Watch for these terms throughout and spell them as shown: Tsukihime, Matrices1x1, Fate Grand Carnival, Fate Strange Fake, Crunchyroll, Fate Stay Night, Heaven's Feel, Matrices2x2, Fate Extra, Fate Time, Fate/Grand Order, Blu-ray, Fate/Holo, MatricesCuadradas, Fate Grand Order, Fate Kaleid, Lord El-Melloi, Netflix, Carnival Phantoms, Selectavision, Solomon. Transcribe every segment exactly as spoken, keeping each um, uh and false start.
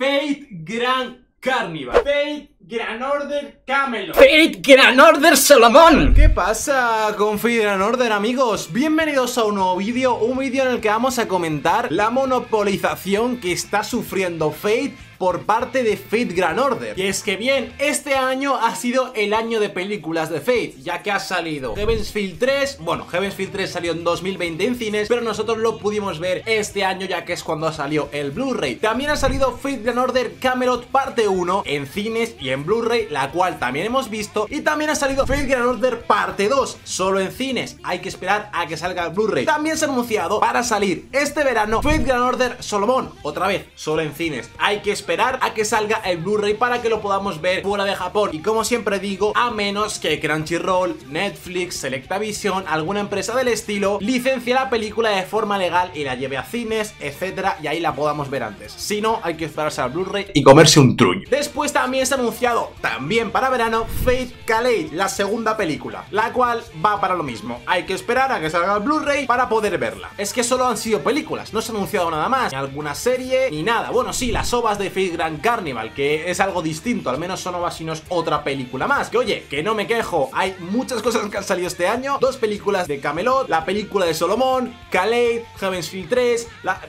Fate Grand Carnival, Fate Grand Order Camelot, Fate Grand Order Solomon. ¿Qué pasa con Fate Grand Order, amigos? Bienvenidos a un nuevo vídeo, un vídeo en el que vamos a comentar la monopolización que está sufriendo Fate por parte de Fate Grand Order. Y es que bien, este año ha sido el año de películas de Fate, ya que ha salido Heaven's Feel tres. Bueno, Heaven's Feel tres salió en dos mil veinte en cines, pero nosotros lo pudimos ver este año, ya que es cuando salió el Blu-ray. También ha salido Fate Grand Order Camelot parte uno en cines y en Blu-ray, la cual también hemos visto. Y también ha salido Fate Grand Order parte dos, solo en cines, hay que esperar a que salga el Blu-ray. También se ha anunciado para salir este verano Fate Grand Order Solomon, otra vez, solo en cines, hay que esperar esperar a que salga el Blu-ray para que lo podamos ver fuera de Japón. Y como siempre digo, a menos que Crunchyroll, Netflix, Selectavision, alguna empresa del estilo licencie la película de forma legal y la lleve a cines, etcétera, y ahí la podamos ver antes. Si no, hay que esperarse al Blu-ray y comerse un truño. Después también se ha anunciado, también para verano, Fate Kaleid, la segunda película, la cual va para lo mismo, hay que esperar a que salga el Blu-ray para poder verla. Es que solo han sido películas, no se ha anunciado nada más, ni alguna serie, ni nada. Bueno, sí, las ovas de Fate Grand Carnival, que es algo distinto, al menos son ovas y no es otra película más. Que oye, que no me quejo, hay muchas cosas que han salido este año, dos películas de Camelot, la película de Solomon, Kaleid, Heaven's Feel tres, la...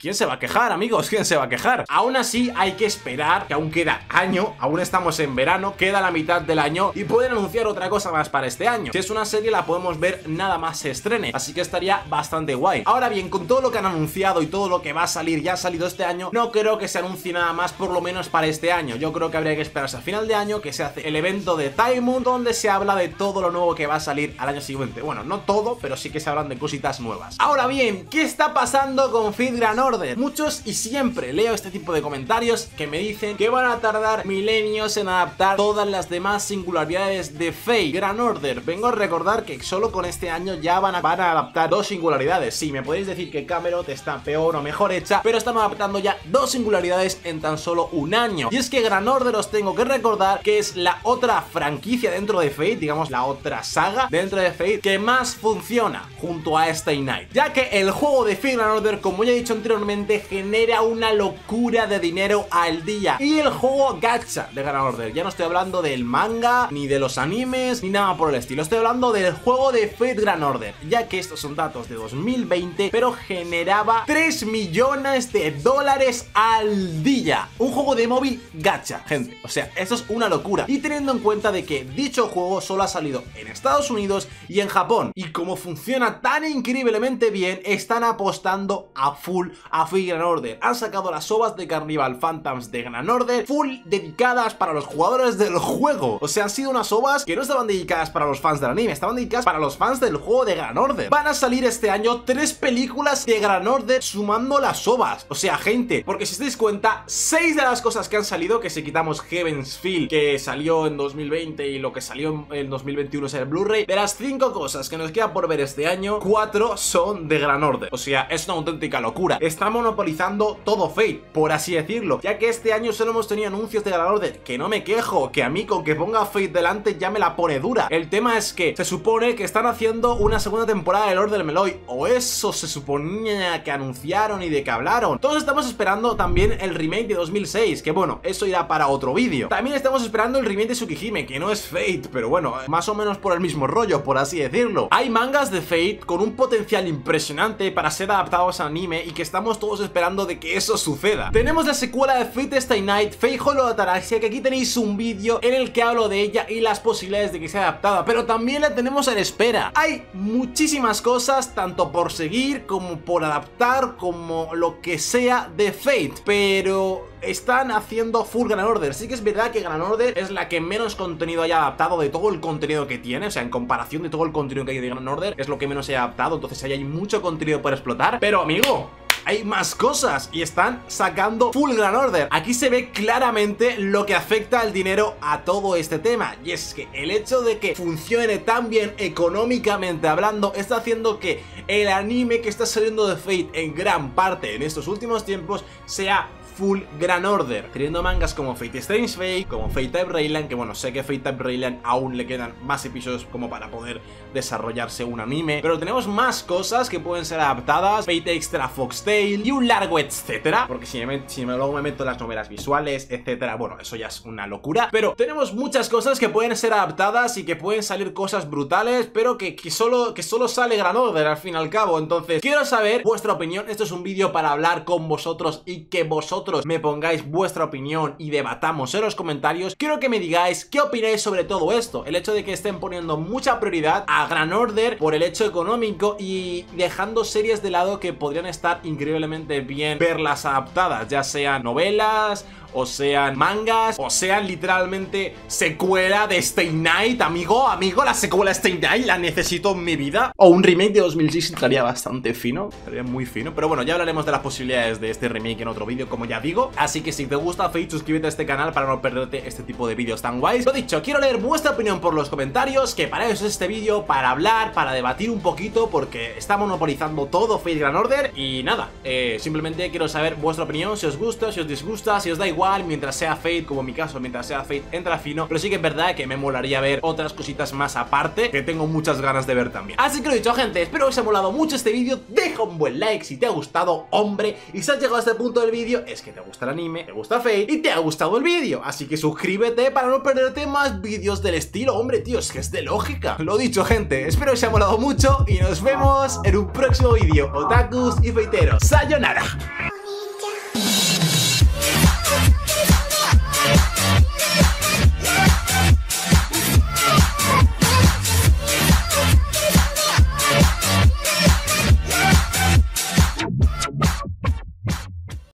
¿Quién se va a quejar, amigos? ¿Quién se va a quejar? Aún así hay que esperar, que aún queda año, aún estamos en verano, queda la mitad del año y pueden anunciar otra cosa más para este año. Si es una serie la podemos ver nada más se estrene, así que estaría bastante guay. Ahora bien, con todo lo que han anunciado y todo lo que va a salir, ya ha salido este año, no creo que sea anuncie nada más, por lo menos para este año. Yo creo que habría que esperarse a final de año, que se hace el evento de Time, donde se habla de todo lo nuevo que va a salir al año siguiente. Bueno, no todo, pero sí que se hablan de cositas nuevas. Ahora bien, ¿qué está pasando con Fate Grand Order? Muchos, y siempre leo este tipo de comentarios, que me dicen que van a tardar milenios en adaptar todas las demás singularidades de Fate Grand Order. Vengo a recordar que solo con este año ya van a, van a adaptar dos singularidades. Sí, me podéis decir que Camelot está peor o mejor hecha, pero están adaptando ya dos singularidades en tan solo un año. Y es que Grand Order, os tengo que recordar que es la otra franquicia dentro de Fate, digamos la otra saga dentro de Fate que más funciona junto a Stay Night, ya que el juego de Fate Grand Order, como ya he dicho anteriormente, genera una locura de dinero al día. Y el juego gacha de Grand Order, ya no estoy hablando del manga, ni de los animes, ni nada por el estilo, estoy hablando del juego de Fate Grand Order, ya que estos son datos de dos mil veinte, pero generaba tres millones de dólares al día. Dilla, un juego de móvil gacha, gente, o sea, eso es una locura. Y teniendo en cuenta de que dicho juego solo ha salido en Estados Unidos y en Japón, y como funciona tan increíblemente bien, están apostando a full a Fate Grand Order. Han sacado las ovas de Carnival Phantoms de Grand Order, full dedicadas para los jugadores del juego. O sea, han sido unas ovas que no estaban dedicadas para los fans del anime, estaban dedicadas para los fans del juego de Grand Order. Van a salir este año tres películas de Grand Order sumando las ovas, o sea, gente, porque si estáis cuenta, seis de las cosas que han salido, que si quitamos Heaven's Feel, que salió en dos mil veinte, y lo que salió en dos mil veintiuno es el Blu-ray, de las cinco cosas que nos queda por ver este año, cuatro son de Grand Order. O sea, es una auténtica locura. Está monopolizando todo Fate, por así decirlo, ya que este año solo hemos tenido anuncios de Grand Order, que no me quejo, que a mí con que ponga Fate delante ya me la pone dura. El tema es que se supone que están haciendo una segunda temporada de Lord El-Melloi, o eso se suponía que anunciaron y de que hablaron. Todos estamos esperando también el remake de dos mil seis, que bueno, eso irá para otro vídeo. También estamos esperando el remake de Tsukihime, que no es Fate, pero bueno, más o menos por el mismo rollo, por así decirlo. Hay mangas de Fate con un potencial impresionante para ser adaptados a anime, y que estamos todos esperando de que eso suceda. Tenemos la secuela de Fate Stay Night, Fate/Holo, que aquí tenéis un vídeo en el que hablo de ella y las posibilidades de que sea adaptada, pero también la tenemos en espera. Hay muchísimas cosas, tanto por seguir como por adaptar, como lo que sea de Fate, pero Pero están haciendo full Grand Order. Sí que es verdad que Grand Order es la que menos contenido haya adaptado de todo el contenido que tiene. O sea, en comparación de todo el contenido que hay de Grand Order, es lo que menos se ha adaptado. Entonces ahí hay mucho contenido por explotar. Pero amigo, hay más cosas y están sacando full Grand Order. Aquí se ve claramente lo que afecta al dinero a todo este tema, y es que el hecho de que funcione tan bien económicamente hablando está haciendo que el anime que está saliendo de Fate en gran parte en estos últimos tiempos sea Full Grand Order, teniendo mangas como Fate Strange Fake, como Fate Time Rayland, que bueno, sé que Fate Time Rayland aún le quedan más episodios como para poder desarrollarse un anime, pero tenemos más cosas que pueden ser adaptadas, Fate Extra, Foxtail y un largo etcétera, porque si me, si me luego me meto en las novelas visuales, etcétera, bueno, eso ya es una locura, pero tenemos muchas cosas que pueden ser adaptadas y que pueden salir cosas brutales, pero que, que, solo, que solo sale Grand Order al fin y al cabo. Entonces quiero saber vuestra opinión, esto es un vídeo para hablar con vosotros y que vosotros me pongáis vuestra opinión y debatamos en los comentarios. Quiero que me digáis qué opináis sobre todo esto, el hecho de que estén poniendo mucha prioridad a Grand Order por el hecho económico y dejando series de lado que podrían estar increíblemente bien verlas adaptadas, ya sean novelas, o sean mangas, o sean literalmente secuela de Stay Night. Amigo, amigo, la secuela de Stay Night la necesito en mi vida. O un remake de dos mil seis entraría bastante fino, estaría muy fino, pero bueno, ya hablaremos de las posibilidades de este remake en otro vídeo, como ya digo. Así que si te gusta Fate, suscríbete a este canal para no perderte este tipo de vídeos tan guays. Lo dicho, quiero leer vuestra opinión por los comentarios, que para eso es este vídeo, para hablar, para debatir un poquito, porque está monopolizando todo Fate Grand Order. Y nada, eh, simplemente quiero saber vuestra opinión, si os gusta, si os disgusta, si os da igual, mientras sea Fate, como en mi caso, mientras sea Fate entra fino, pero sí que es verdad que me molaría ver otras cositas más aparte, que tengo muchas ganas de ver también. Así que lo dicho, gente, espero que os haya molado mucho este vídeo, deja un buen like si te ha gustado, hombre, y si has llegado a este punto del vídeo es que te gusta el anime, te gusta Fate y te ha gustado el vídeo, así que suscríbete para no perderte más vídeos del estilo, hombre, tío, es que es de lógica. Lo dicho, gente, espero que os haya molado mucho y nos vemos en un próximo vídeo, otakus y faiteros, sayonara.